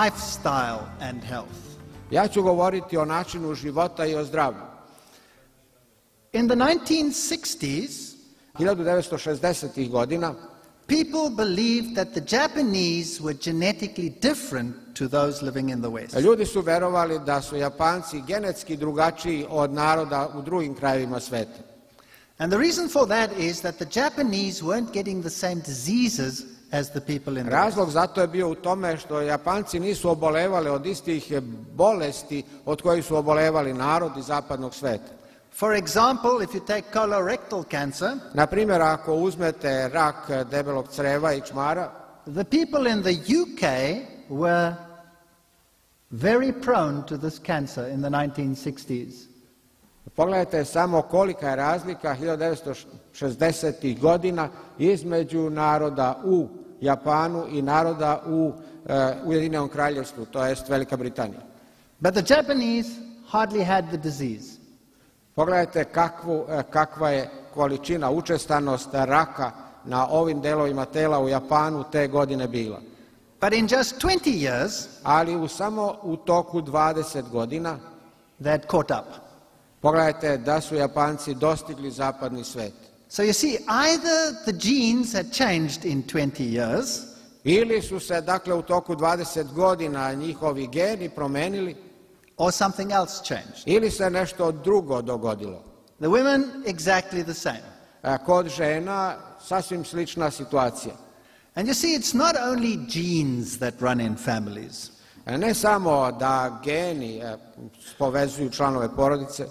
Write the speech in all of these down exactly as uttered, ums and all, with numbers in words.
lifestyle and health. Ja ću govoriti o načinu života i o zdravlju. In the nineteen sixties, hiljadu devetsto šezdesetih godina, people believed that the Japanese were genetically different to those living in the West. Ljudi su verovali da su Japanci genetski drugačiji od naroda u drugim krajevima sveta. And the reason for that is that the Japanese weren't getting the same diseases as the people in the West. Razlog za to je bio u tome što Japanci nisu obolevali od istih bolesti od kojih su obolevali narodi zapadnog sveta. For example, if you take colorectal cancer, na primjer ako uzmete rak debelog crijeva i čmara, the people in the U K were very prone to this cancer in the nineteen sixties. Pogledajte samo kolika je razlika hiljadu devetsto šezdesetih godina između naroda u Japanu i naroda u Ujedinjenom kraljevstvu, to jest Velika Britanija. But the Japanese hardly had the disease. Pogledajte kakvu, kakva je količina, učestanost raka na ovim delovima tela u Japanu te godine bila. But in just twenty years, ali u samo u toku dvadeset godina, they had caught up. Pogledajte da su Japanci dostigli zapadni svet. So you see, either the genes had changed in twenty years, ili su se dakle u toku dvadeset godina njihovi geni promenili, or something else changed. Ili se nešto drugo dogodilo. The women exactly the same. Kod žena sasvim slična situacija. And you see, it's not only genes that run in families. Ne samo da geni povezuju članove porodice,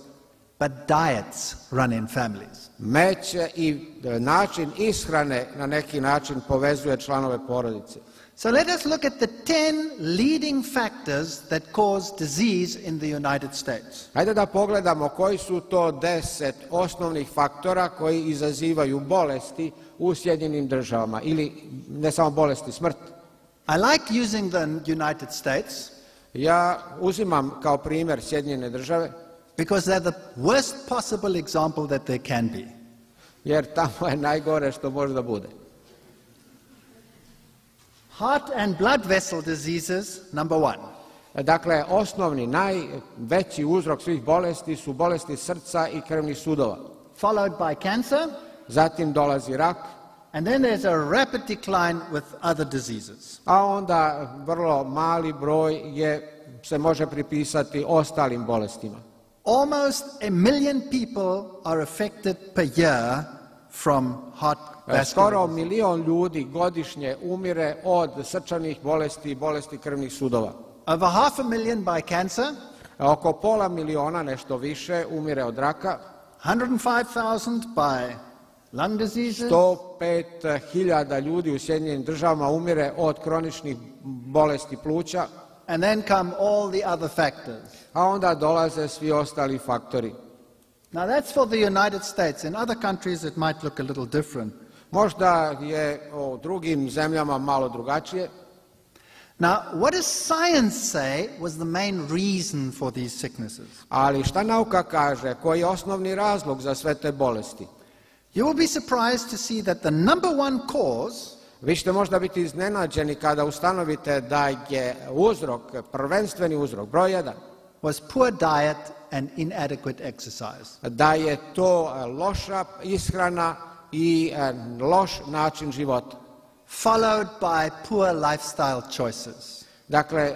but diets run in families. Meće i način ishrane na neki način povezuje članove porodice. So let us look at the ten leading factors that cause disease in the United States. Hajde da pogledamo koji su to deset osnovnih faktora koji izazivaju bolesti u Sjedinjenim državama, ili ne samo bolesti, smrt. I like using the United States. Ja uzimam kao primjer Sjedinjene države, because they're the worst possible example that there can be. Jer tamo je najgore što može da bude. Heart and blood vessel diseases, number one. Dakle, osnovni, najveći uzrok svih bolesti su bolesti srca i krvnih sudova. Followed by cancer. Zatim dolazi rak. And then there's a rapid decline with other diseases. A onda vrlo mali broj je se može pripisati ostalim bolestima. Almost a million people are affected per year from heart disease. Skoro milion ljudi godišnje umire od srčanih bolesti i bolesti krvnih sudova. Over half a million by cancer. Oko pola miliona, nešto više, umire od raka. one hundred five thousand by lung diseases. sto pet hiljada ljudi u Sjedinjenim državama umire od kroničnih bolesti pluća. And then come all the other factors. A onda dolaze svi ostali faktori. Now that's for the United States. In other countries it might look a little different. Možda je u drugim zemljama malo drugačije. Now, what does science say was the main reason for these sicknesses? Ali šta nauka kaže, koji je osnovni razlog za sve te bolesti? You will be surprised to see that the number one cause. Vi ćete možda biti iznenađeni kada ustanovite da je uzrok, prvenstveni uzrok, broj jedan, was poor diet and inadequate exercise. Da je to loša ishrana i loš način života. Followed by poor lifestyle choices. Dakle,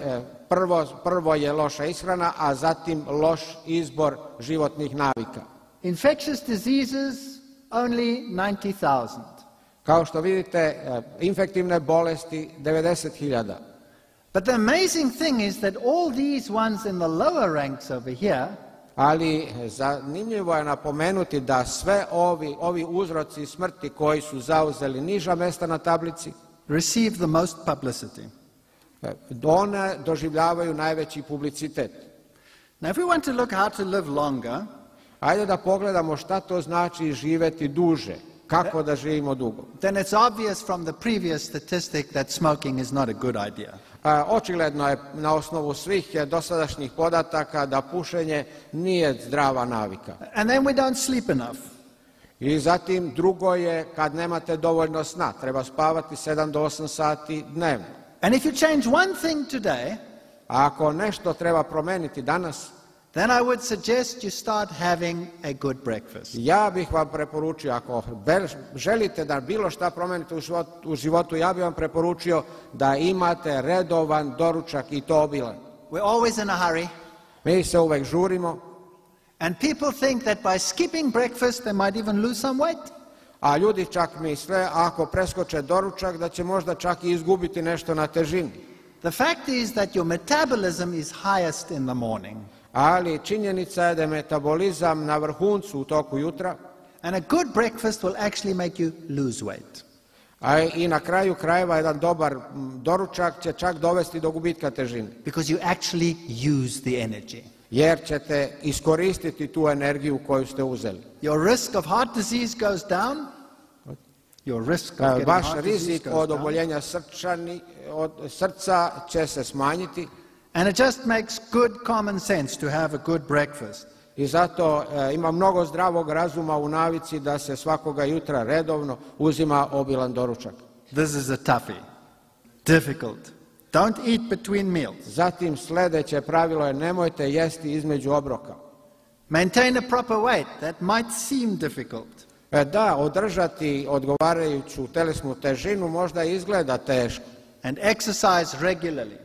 prvo, prvo je loša ishrana, a zatim loš izbor životnih navika. Infectious diseases only ninety thousand. Kao što vidite, infektivne bolesti devedeset hiljada. But the amazing thing is that all these ones in the lower ranks over here. Ali zanimljivo je napomenuti da sve ovi, ovi uzroci smrti koji su zauzeli niža mjesta na tablici receive the most publicity. One doživljavaju najveći publicitet. Now if we want to look how to live longer, ajde da pogledamo šta to znači živjeti duže, kako da živimo dugo. Then it's obvious from the previous statistic that smoking is not a good idea. Očigledno je na osnovu svih dosadašnjih podataka da pušenje nije zdrava navika. And then we don't sleep enough. I zatim drugo je kad nemate dovoljno sna, treba spavati sedam do osam sati dnevno. And if you change one thing today, a ako nešto treba promijeniti danas, then I would suggest you start having a good breakfast. Ja bih vam preporučio, ako želite da bilo šta promijenite u životu, ja bih vam preporučio da imate redovan doručak i to obilan. We're always in a hurry. Mi se uvek žurimo. And people think that by skipping breakfast they might even lose some weight. A ljudi čak misle, ako preskoče doručak, da će možda čak i izgubiti nešto na težini. The fact is that your metabolism is highest in the morning. Ali činjenica je da je metabolizam na vrhuncu u toku jutra. And a good breakfast will actually make you lose weight. A i na kraju krajeva jedan dobar doručak će čak dovesti do gubitka težine. Because you actually use the energy. Jer ćete iskoristiti tu energiju koju ste uzeli. Your risk of heart disease goes down. Your risk of getting heart disease goes down. Vaš rizik od oboljenja srca će se smanjiti. And it just makes good common sense to have a good breakfast. I zato ima mnogo zdravog razuma u navici da se svakoga jutra redovno uzima obilan doručak. This is a toughie. Difficult. Don't eat between meals. Zatim sljedeće pravilo je nemojte jesti između obroka. Maintain a proper weight. That might seem difficult. E da, održati odgovarajuću telesnu težinu možda izgleda teško. And exercise regularly.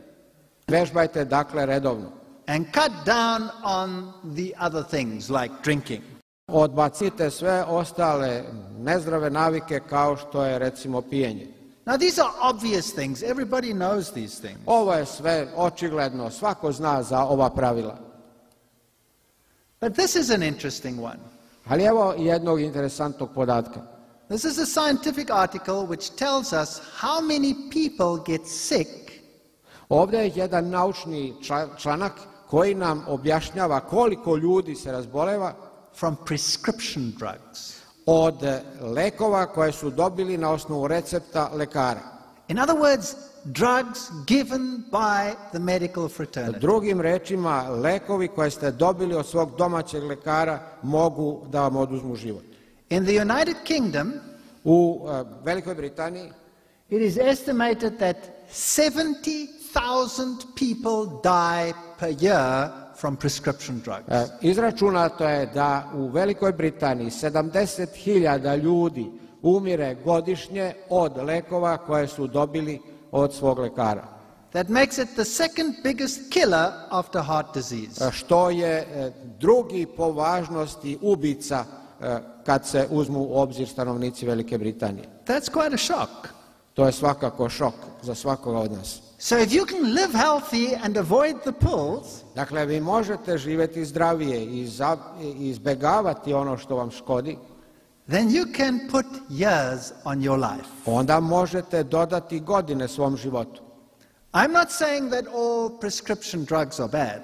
Vežbajte dakle redovno. And cut down on the other things like drinking. Odbacite sve ostale nezdrave navike kao što je recimo pijenje. Now these are obvious things. Everybody knows these things. Ovo je sve očigledno. Svako zna za ova pravila. But this is an interesting one. Ali evo jednog interesantnog podatka. This is a scientific article which tells us how many people get sick. Ovdje je jedan naučni članak koji nam objašnjava koliko ljudi se razboleva from prescription drugs. Od lekova koje su dobili na osnovu recepta lekara. In other words, drugs given by the medical fraternity. Drugim rečima, lekovi koje ste dobili od svog domaćeg lekara mogu da vam oduzmu život. In the United Kingdom, u Velikoj Britaniji, it is estimated that seventy thousand people die per year from prescription drugs. Izračunato je da u Velikoj Britaniji sedamdeset hiljada ljudi umire godišnje od lekova koje su dobili od svog lekara. That makes it the second biggest killer after heart disease. Što je drugi po važnosti ubica kad se uzmu u obzir stanovnici Velike Britanije. That's quite a shock. To je svakako šok za svakoga od nas. So if you can live healthy and avoid the pills, dakle vi možete živjeti zdravije i izbjegavati ono što vam škodi, then you can put years on your life. Onda možete dodati godine svom životu. I'm not saying that all prescription drugs are bad.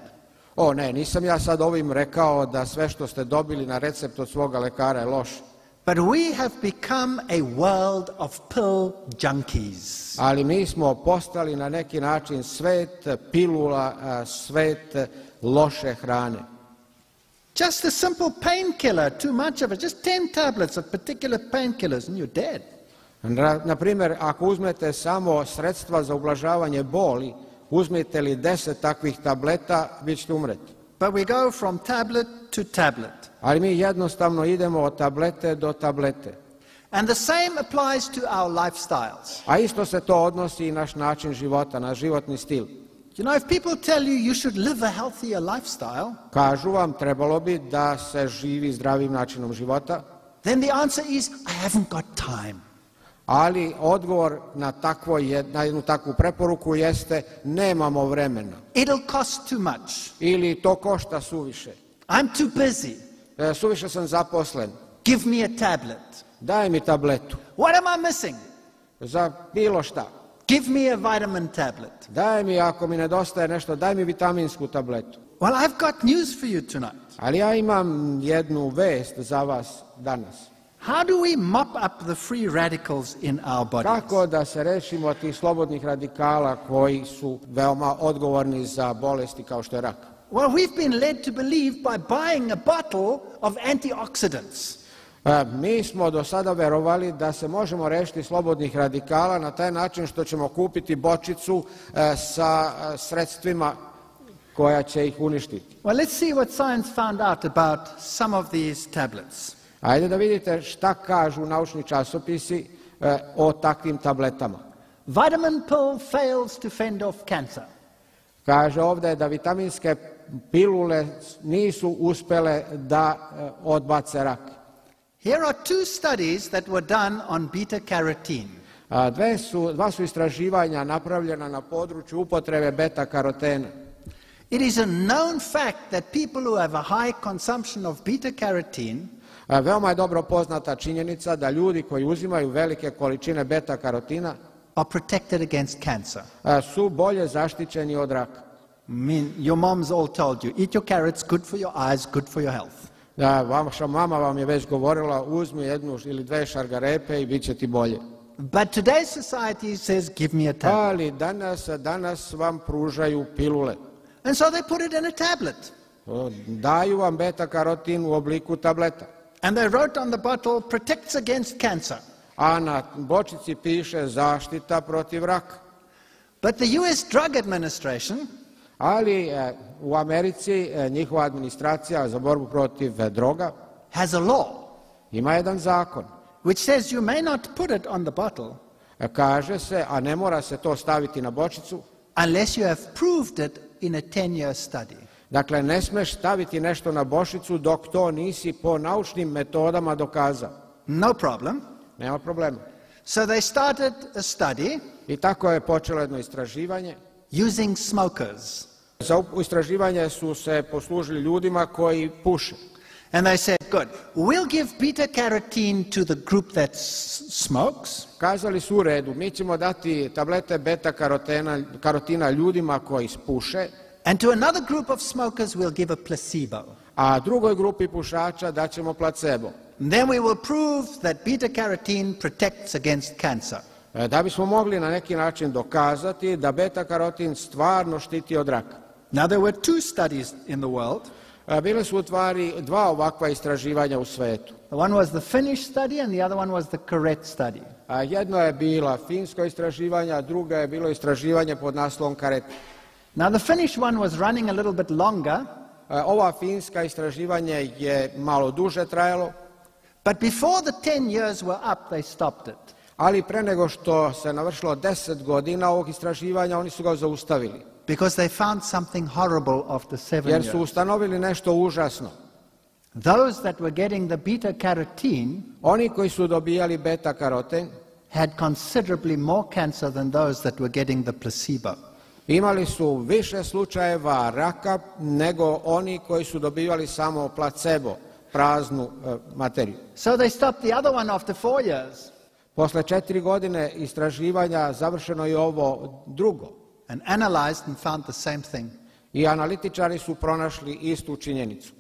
O ne, nisam ja sad ovim rekao da sve što ste dobili na recept od svoga lekara je loše. But we have become a world of pill junkies. Ali mi smo postali na neki način svet pilula, svet loše hrane. Just a simple painkiller, too much of it, just ten tablets of particular painkillers and you're dead. Na primjer, ako uzmete samo sredstva za ublažavanje boli, uzmete li deset takvih tableta, vi ćete umreti. But we go from tablet to tablet. Ali mi jednostavno idemo od tablete do tablete. And the same applies to our lifestyles. A isto se to odnosi i naš način života, naš životni stil. You know, if people tell you you should live a healthier lifestyle, kažu vam trebalo bi da se živi zdravim načinom života. Then the answer is I haven't got time. Ali odgovor na takvo na jednu takvu preporuku jeste nemamo vremena. It'll cost too much. Ili to košta suviše. I'm too busy. Suviše sam zaposlen. Give me a tablet. Daj mi tabletu. What am I missing? Za bilo šta. Give me a vitamin tablet. Daj mi, ako mi nedostaje nešto, daj mi vitaminsku tabletu. Well, I've got news for you tonight. Ali ja imam jednu vest za vas danas. How do we mop up the free radicals in our bodies? Kako da se rešimo tih slobodnih radikala koji su veoma odgovorni za bolesti kao što je rak? Well, we've been led to believe by buying a bottle of antioxidants. Mi smo do sada verovali da se možemo rešiti slobodnih radikala na taj način što ćemo kupiti bočicu sa sredstvima koja će ih uništiti. Ajde da vidite šta kažu naučni časopisi o takvim tabletama. Vitamin pill fails to fend off cancer. Kaže ovdje da vitaminske pilule nisu uspjele da odbace rak. Here are two studies that were done on beta-carotene. Dve su, dva su istraživanja napravljena na području upotrebe beta-karotena. It is a known fact that people who have a high consumption of beta-carotene, veoma je dobro poznata činjenica da ljudi koji uzimaju velike količine beta-karotina are protected against cancer. Su bolje zaštićeni od raka. I mean, your mom's all told you, eat your carrots, good for your eyes, good for your health. Da, vaša mama vam je već govorila, uzmi jednu ili dve šargarepe i bit će ti bolje. Ali danas, danas vam pružaju pilule. Daju vam beta-karotin u obliku tableta. A na bočici piše zaštita protiv raka. Ali u Americi njihova administracija za borbu protiv droga ima jedan zakon. Kaže se, a ne mora se to staviti na bočicu, dakle ne smiješ staviti nešto na bočicu dok to nisi po naučnim metodama dokazao. Nema problema. I tako je počelo jedno istraživanje. Za istraživanje su se poslužili ljudima koji puše. Kazali su u redu, mi ćemo dati tablete beta-karotina ljudima koji puše, a drugoj grupi pušača daćemo placebo. Da bismo mogli na neki način dokazati da beta-karotin stvarno štiti od raka. Now there were two studies in the world. Bile su u stvari dva ovakva istraživanja u svetu. One was the Finnish study and the other one was the Karet study. Jedno je bilo finsko istraživanje, a drugo je bilo istraživanje pod naslovom Karet. Now the Finnish one was running a little bit longer. Ova finska istraživanje je malo duže trajalo. But before the ten years were up, they stopped it. Ali pre nego što se navršilo deset godina ovog istraživanja, oni su ga zaustavili. Jer su ustanovili nešto užasno. Oni koji su dobijali beta-karoten imali su više slučajeva raka nego oni koji su dobivali samo placebo, praznu materiju. So they stopped the other one after four years. Posle četiri godine istraživanja završeno je ovo drugo. I analitičari su pronašli istu činjenicu.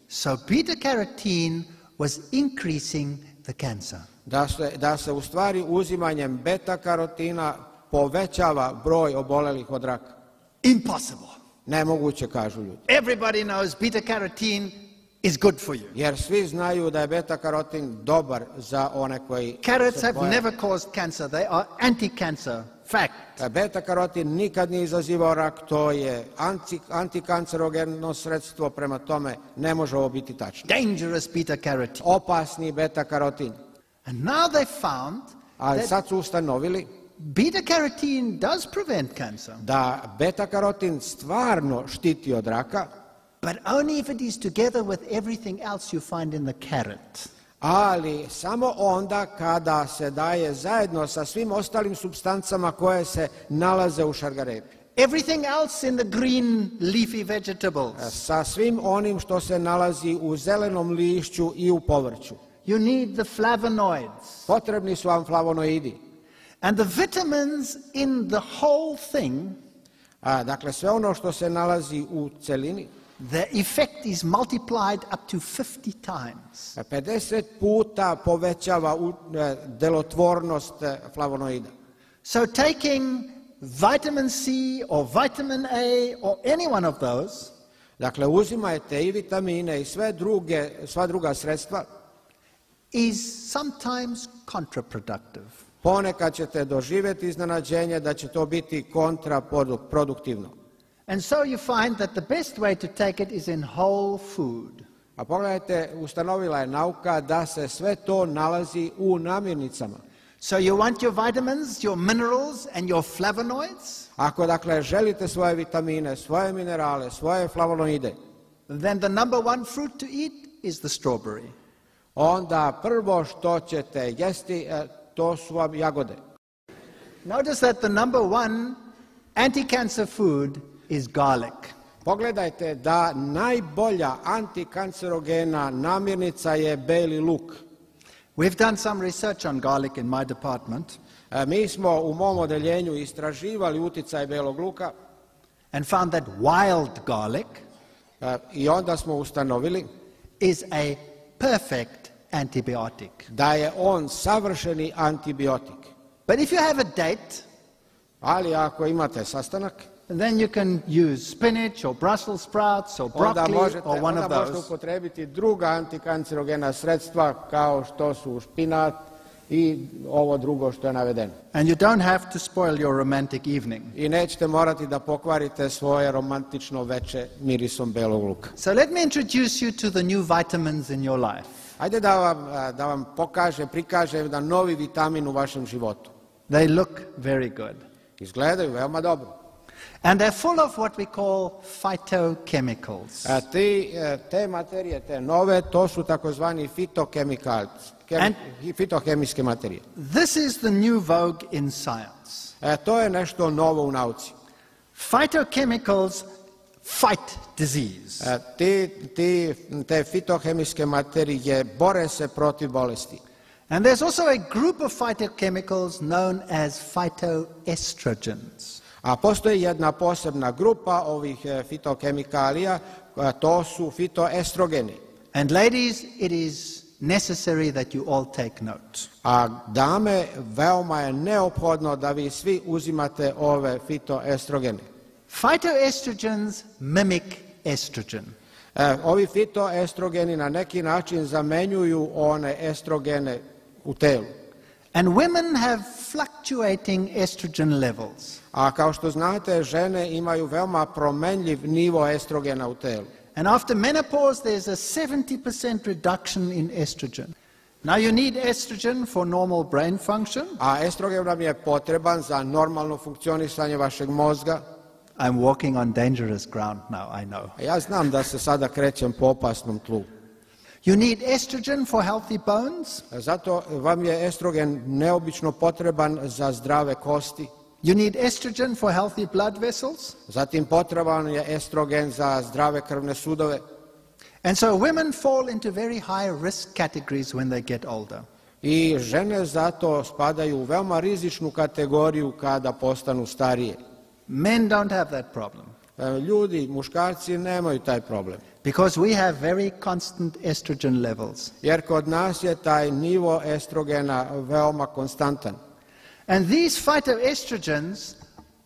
Da se u stvari uzimanjem beta-karotina povećava broj obolelih od raka. Nemoguće, kažu ljudi. Everybody knows beta-karotin is good for you. Jer svi znaju da je beta-karotin dobar za one koji Carrots have never caused cancer. They are anti-cancer. Fact. Beta-karotin nikad nije izazivao rak, to je antikancerogeno sredstvo, prema tome ne može ovo biti tačno. Dangerous beta-karotin. Opasni beta-karotin. And now they found that sad su ustanovili beta-karotin does prevent cancer. Da beta-karotin stvarno štiti od raka. But only if it is together with everything else you find in the carrot. Ali samo onda kada se daje zajedno sa svim ostalim substancama koje se nalaze u šargarepi. Everything else in the green leafy vegetables. Sa svim onim što se nalazi u zelenom lišću i u povrću. You need the flavonoids. Potrebni su vam flavonoidi. And the vitamins in the whole thing. A dakle sve ono što se nalazi u celini. The effect is multiplied up to fifty times. pedeset puta povećava delotvornost flavonoida. So taking vitamin C or vitamin A or any one of those, dakle uzimajte i vitamine i sve druge, sva druga sredstva, is sometimes counterproductive. Ponekad ćete doživjeti iznenađenje da će to biti kontraproduktivno. And so you find that the best way to take it is in whole food. A pogledajte, ustanovila je nauka da se sve to nalazi u namirnicama. So you want your vitamins, your minerals and your flavonoids? Ako dakle želite svoje vitamine, svoje minerale, svoje flavonoide, then the number one fruit to eat is the strawberry. Onda prvo što ćete jesti to su vam jagode. Notice that the number one anti-cancer food is garlic. Pogledajte da najbolja antikancerogena namirnica je beli luk. We've done some research on garlic in my department. Mi smo u mom odeljenju istraživali utjecaj belog luka and found that wild garlic i onda smo ustanovili is a perfect antibiotic. Da je on savršeni antibiotik. But if you have a date, ali ako imate sastanak, then you can use spinach or Brussels sprouts or broccoli možete, or one of those. Onda možete upotrebiti druga antikancerogena sredstva kao što su špinat i ovo drugo što je navedeno. And you don't have to spoil your romantic evening. I nećete morati da pokvarite svoje romantično veče mirisom belog luka. So let me introduce you to the new vitamins in your life. Ajde da vam, da vam pokažem, prikažem da novi vitamin u vašem životu. They look very good. Izgledaju veoma dobro. And they're full of what we call phytochemicals. A ti, te materije, te nove, to su takozvani fitohemijske materije. This is the new vogue in science. E, to je nešto novo u nauci. Phytochemicals fight disease. E, ti, ti, te fitohemijske materije bore se protiv bolesti. And there's also a group of phytochemicals known as phytoestrogens. A postoji jedna posebna grupa ovih fitokemikalija, to su fitoestrogeni. And ladies, it is necessary that you all take note. A dame, veoma je neophodno da vi svi uzimate ove fitoestrogene. Phytoestrogens mimic estrogen. E, ovi fitoestrogeni na neki način zamenjuju one estrogene u telu. And women have fluctuating estrogen levels. A kao što znate, žene imaju veoma promenljiv nivo estrogena u telu. And after menopause there's a seventy percent reduction in estrogen. Now you need estrogen for normal brain function. A estrogen nam je potreban za normalno funkcionisanje vašeg mozga. I'm walking on dangerous ground now, I know. Ja znam da se sada krećem po opasnom tlu. You need estrogen for healthy bones. Zato vam je estrogen neobično potreban za zdrave kosti. You need estrogen for healthy blood vessels. Zatim potreban je estrogen za zdrave krvne sudove. And so women fall into very high risk categories when they get older. I žene zato spadaju u veoma rizičnu kategoriju kada postanu starije. Men don't have that problem. Ljudi, muškarci nemaju taj problem. Because we have very constant estrogen levels. Jer kod nas je taj nivo estrogena veoma konstantan. And these phytoestrogens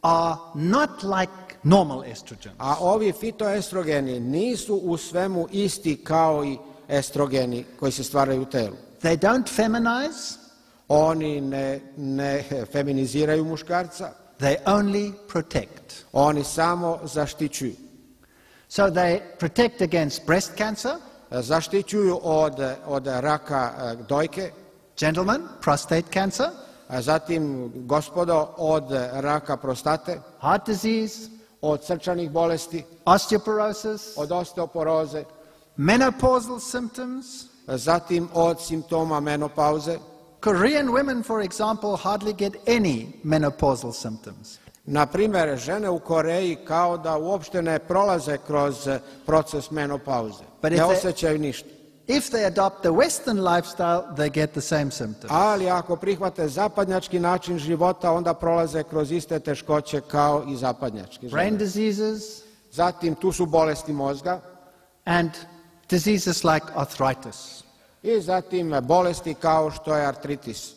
are not like normal estrogens. A ovi fitoestrogeni nisu u svemu isti kao i estrogeni koji se stvaraju u telu. They don't feminize. Oni ne, ne feminiziraju muškarca. They only protect. Oni samo zaštićuju. So they protect against breast cancer. Zaštićuju od, od raka dojke. Gentlemen, prostate cancer. A zatim, gospodo, od raka prostate, heart disease, od srčanih bolesti, osteoporosis, od osteoporoze, menopausal symptoms, zatim od simptoma menopauze. Korean women, for example, hardly get any menopausal symptoms. Na primjer, žene u Koreji kao da uopšte ne prolaze kroz proces menopauze, ne osjećaju ništa. If they adopt the Western lifestyle, they get the same symptoms. Ali ako prihvate zapadnjački način života, onda prolaze kroz iste teškoće kao i zapadnjački. Brain diseases. Zatim tu su bolesti mozga. And diseases like arthritis. I zatim bolesti kao što je artritis.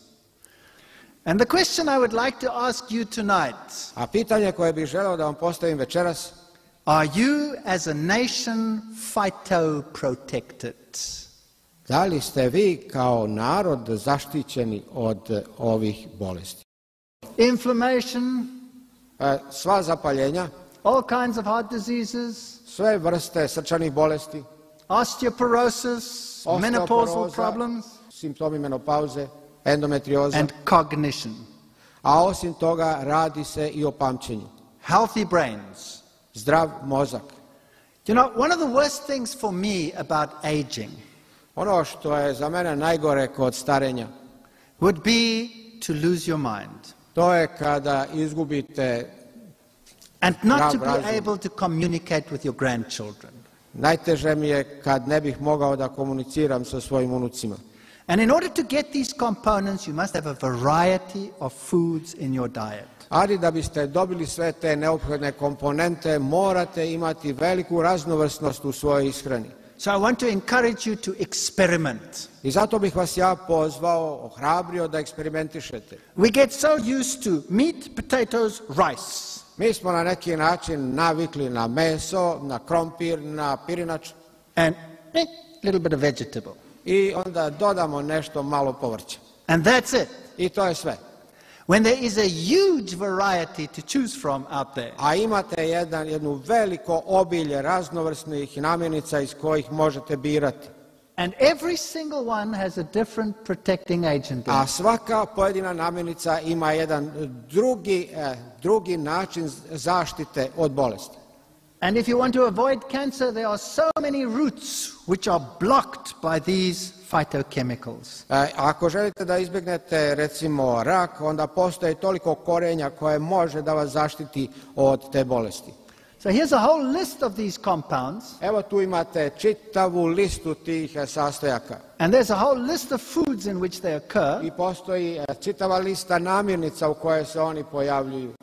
And the question I would like to ask you tonight. A pitanje koje bih želeo da vam postavim večeras. Are you as a nation phytoprotected? Da li ste vi kao narod zaštićeni od ovih bolesti? Inflammation, sva zapaljenja, all kinds of heart diseases, sve vrste srčanih bolesti, osteoporosis, menopausal problems, simptomi menopauze, endometrioza, and cognition. A osim toga radi se i o pamćenju. Healthy brains, zdrav mozak. You know, one of the worst things for me about aging, ono što je za mene najgore kod starenja, would be to lose your mind. To je kada izgubite and not to be able to communicate with your grandchildren. Najteže mi je kad ne bih mogao da komuniciram sa svojim unucima. And in order to get these components, you must have a variety of foods in your diet. Ali da biste dobili sve te neophodne komponente, morate imati veliku raznovrsnost u svojoj ishrani. So I want to encourage you to experiment. I zato bih vas ja pozvao, ohrabrio da eksperimentišete. We get so used to meat, potatoes, rice. Mi smo na neki način navikli na meso, na krompir, na pirinač. And a little bit of vegetable. I onda dodamo nešto malo povrća. And that's it. I to je sve. When there is a huge variety to choose from out there. A imate jedan, jednu veliko obilje raznovrsnih namirnica iz kojih možete birati. And every single one has a different protecting agent. A svaka pojedina namirnica ima jedan drugi, eh, drugi način zaštite od bolesti. And if you want to avoid cancer, there are so many routes which are blocked by these phytochemicals. Ako želite da izbjegnete recimo rak, onda postoji toliko korenja koje može da vas zaštiti od te bolesti. So here's a whole list of these compounds. Evo tu imate čitavu listu tih sastojaka. And there's a whole list of foods in which they occur. I postoji čitava lista namirnica u kojoj se oni pojavljuju.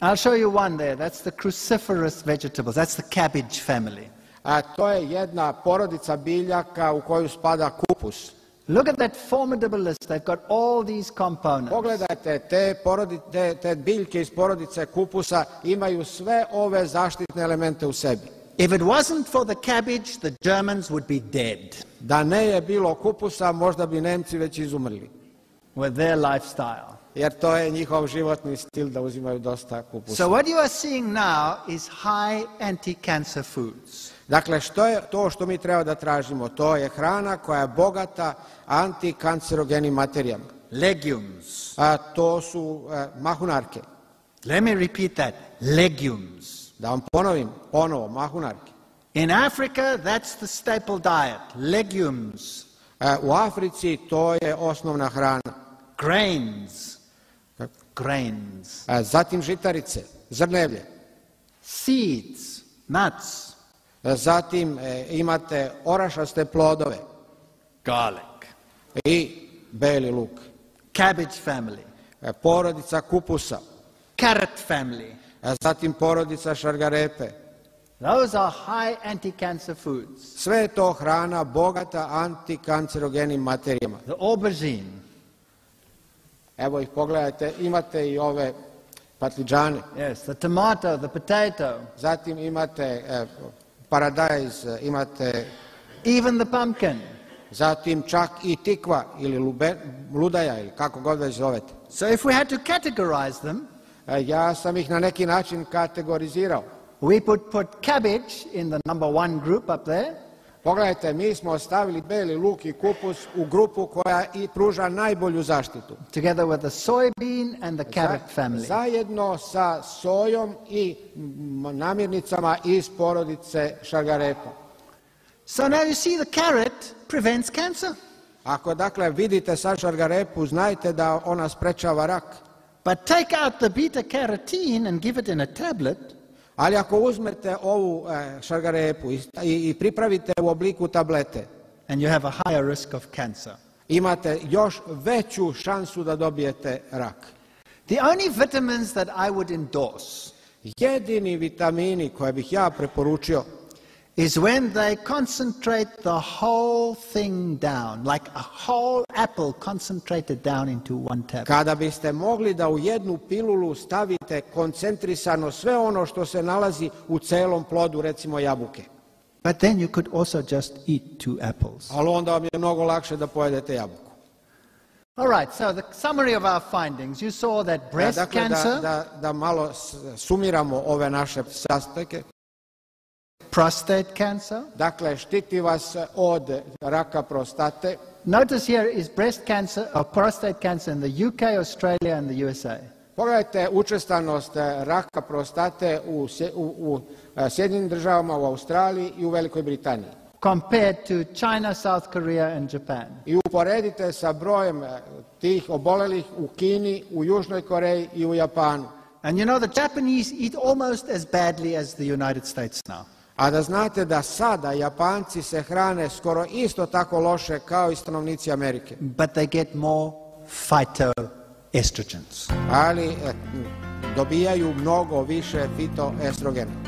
I'll show you one there. That's the cruciferous vegetables. That's the cabbage family. A to je jedna porodica biljaka u koju spada kupus. Look at that formidable list. They've got all these components. Pogledajte te porodice, te biljke iz porodice kupusa imaju sve ove zaštitne elemente u sebi. If it wasn't for the cabbage, the Germans would be dead. Da ne je bilo kupusa, možda bi Nemci već izumrli. With their lifestyle. Jer to je njihov životni stil da uzimaju dosta kupusa. So what you are seeing now is high anti-cancer foods. Dakle, što je to što mi treba da tražimo? To je hrana koja je bogata antikancerogenim materijama. Legumes. A to su a, mahunarke. Let me repeat that. Legumes. Da vam ponovim, ponovo, mahunarke. In Africa, that's the staple diet. Legumes. A, u Africi to je osnovna hrana. Grains. Grains. A, zatim žitarice, zrnevlje. Seeds, nuts. Zatim e, imate orašaste plodove. Garlic. I beli luk. Cabbage family. E, porodica kupusa. Carrot family. E, zatim porodica šargarepe. Those are high anti-cancer foods. Sve je to hrana bogata antikancerogenim materijama. The aubergine. Evo ih pogledajte, imate i ove patliđane. Yes, the tomato, the potato. Zatim imate e, paradajz, imate even the pumpkin. Zatim čak i tikva ili lube, ludaja ili kako god već zovete. So if we had to categorize them, ja sam ih na neki način kategorizirao. We put put cabbage in the number one group up there. Pogledajte, mi smo ostavili beli luk i kupus u grupu koja i pruža najbolju zaštitu. Together with the soybean and the carrot family. Zajedno sa sojom i namirnicama iz porodice šargarepa. So now you see the carrot prevents cancer. Ako dakle vidite sad šargarepu, znajte da ona sprečava rak. But take out the beta carotene and give it in a tablet. Ali ako uzmete ovu e, šargarepu i, i pripravite u obliku tablete, and you have a higher risk of cancer. Imate još veću šansu da dobijete rak. The only vitamins that I would endorse, jedini vitamini koje bih ja preporučio, is when they concentrate the whole thing down, like a whole apple concentrated down into one tablet. Kada biste mogli da u jednu pilulu stavite koncentrisano sve ono što se nalazi u celom plodu, recimo jabuke. But then you could also just eat two apples. Ali onda vam je mnogo lakše da pojedete jabuku. All right, so the summary of our findings, you saw that breast dakle, cancer, da, da, da malo sumiramo ove naše sastojke. Prostate cancer. Dakle, štiti vas od raka prostate. Notice here is breast cancer or prostate cancer in the U K, Australia and the U S A. Pogledajte učestanost raka prostate u, u, u Sjedinim državama, u Australiji i u Velikoj Britaniji. Compared to China, South Korea and Japan. I uporedite sa brojem tih obolelih u Kini, u Južnoj Koreji i u Japanu. And you know the Japanese eat almost as badly as the United States now. A da znate da sada Japanci se hrane skoro isto tako loše kao i stanovnici Amerike. But they get more phytoestrogens. Ali dobijaju mnogo više fitoestrogena.